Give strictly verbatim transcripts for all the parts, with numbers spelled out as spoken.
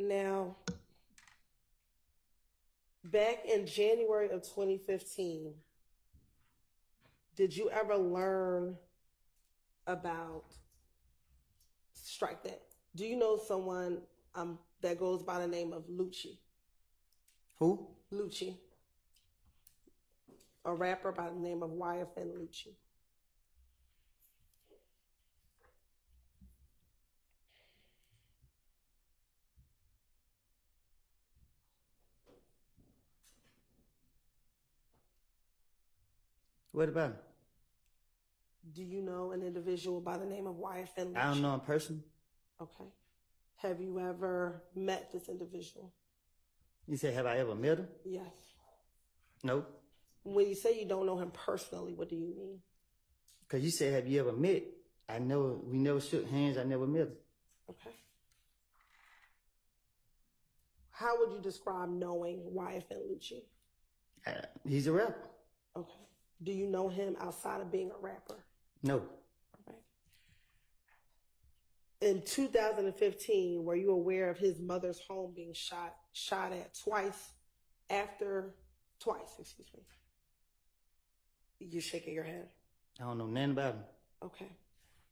Now, back in January of twenty fifteen, did you ever learn about strike that? Do you know someone um, that goes by the name of Lucci? Who? Lucci. A rapper by the name of Y F N Lucci. What about him? Do you know an individual by the name of Y F N Lucci? I don't know a person. Okay. Have you ever met this individual? You say, have I ever met him? Yes. Nope. When you say you don't know him personally, what do you mean? Because you said, have you ever met? I know we never shook hands. I never met him. Okay. How would you describe knowing Y F N Lucci? Uh, he's a rapper. Okay. Do you know him outside of being a rapper? No. Okay. In two thousand fifteen, were you aware of his mother's home being shot shot at twice after, twice, excuse me? You're shaking your head. I don't know nothing about him. Okay.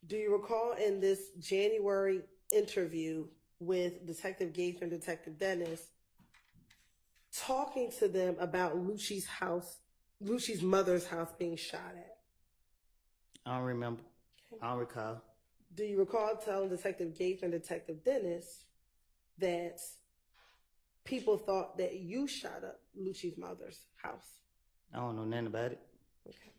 Do you recall in this January interview with Detective Gaither and Detective Dennis, talking to them about Lucci's house, Lucci's mother's house being shot at? I don't remember. Okay. I don't recall. Do you recall telling Detective Gaither and Detective Dennis that people thought that you shot up Lucci's mother's house? I don't know nothing about it. Okay.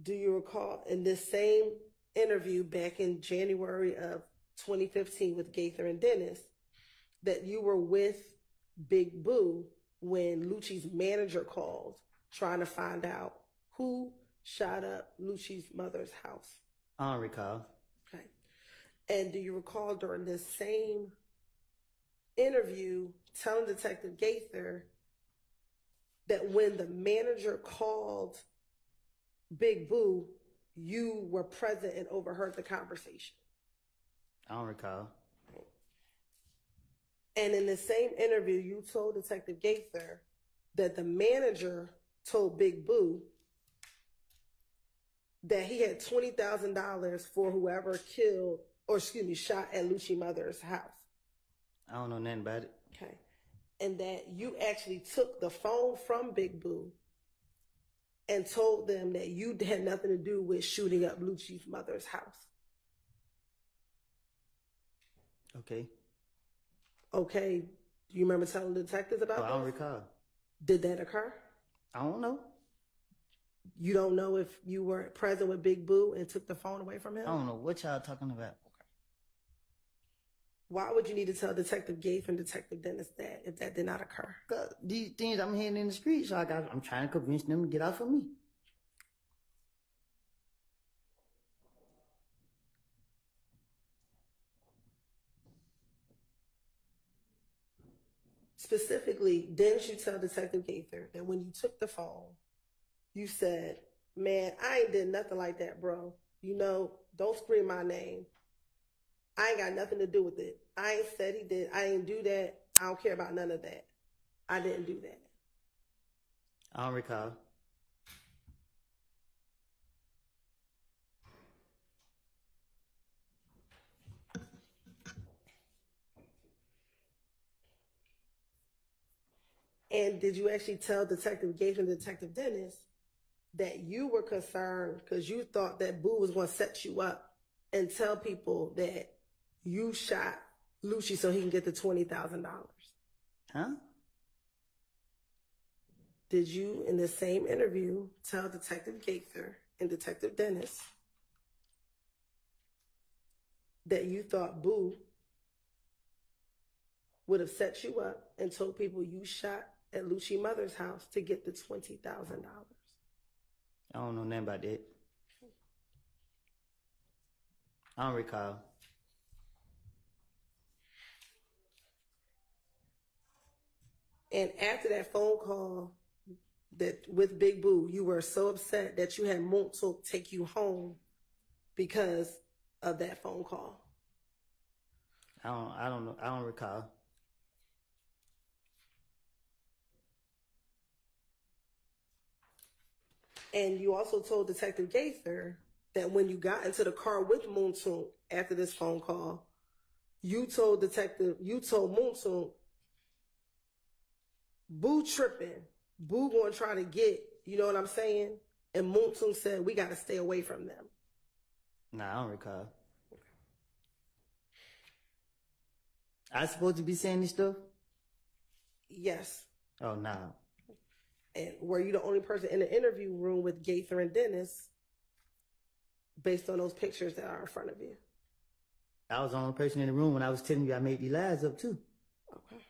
Do you recall in this same interview back in January of twenty fifteen with Gaither and Dennis that you were with Big Boo when Lucci's manager called trying to find out who shot up Lucci's mother's house? I don't recall. Okay. And do you recall during this same interview telling Detective Gaither that when the manager called Big Boo, you were present and overheard the conversation? I don't recall. And in the same interview, you told Detective Gaither that the manager told Big Boo that he had twenty thousand dollars for whoever killed, or excuse me, shot at Lucci's mother's house. I don't know nothing about it. Okay. And that you actually took the phone from Big Boo and told them that you had nothing to do with shooting up Lucci's mother's house. Okay. Okay. Do you remember telling the detectives about that? Well, I don't recall. Did that occur? I don't know. You don't know if you were present with Big Boo and took the phone away from him? I don't know what y'all talking about. Okay. Why would you need to tell Detective Gaither and Detective Dennis that if that did not occur? These things I'm hearing in the streets, so I got, I'm trying to convince them to get off of me. Specifically, didn't you tell Detective Gaither that when you took the phone, you said, man, I ain't did nothing like that, bro. You know, don't scream my name. I ain't got nothing to do with it. I ain't said he did. I ain't do that. I don't care about none of that. I didn't do that. I don't recall. And did you actually tell Detective Gaither and Detective Dennis that you were concerned because you thought that Boo was going to set you up and tell people that you shot Lucci so he can get the twenty thousand dollars? Huh? Did you, in the same interview, tell Detective Gaither and Detective Dennis that you thought Boo would have set you up and told people you shot at Lucci's mother's house to get the twenty thousand dollars? I don't know nothing about that. I don't recall. And after that phone call that with Big Boo, you were so upset that you had Montauk take you home because of that phone call. I don't, I don't know. I don't recall. And you also told Detective Gaither that when you got into the car with Moonsoon after this phone call, you told Detective, you told Moonsoon, Boo tripping, Boo gonna try to get, you know what I'm saying? And Moonsoon said, we gotta stay away from them. Nah, I don't recall. Okay. I supposed to be saying this stuff? Yes. Oh, nah. And were you the only person in the interview room with Gaither and Dennis based on those pictures that are in front of you? I was the only person in the room when I was telling you I made these lies up, too. Okay.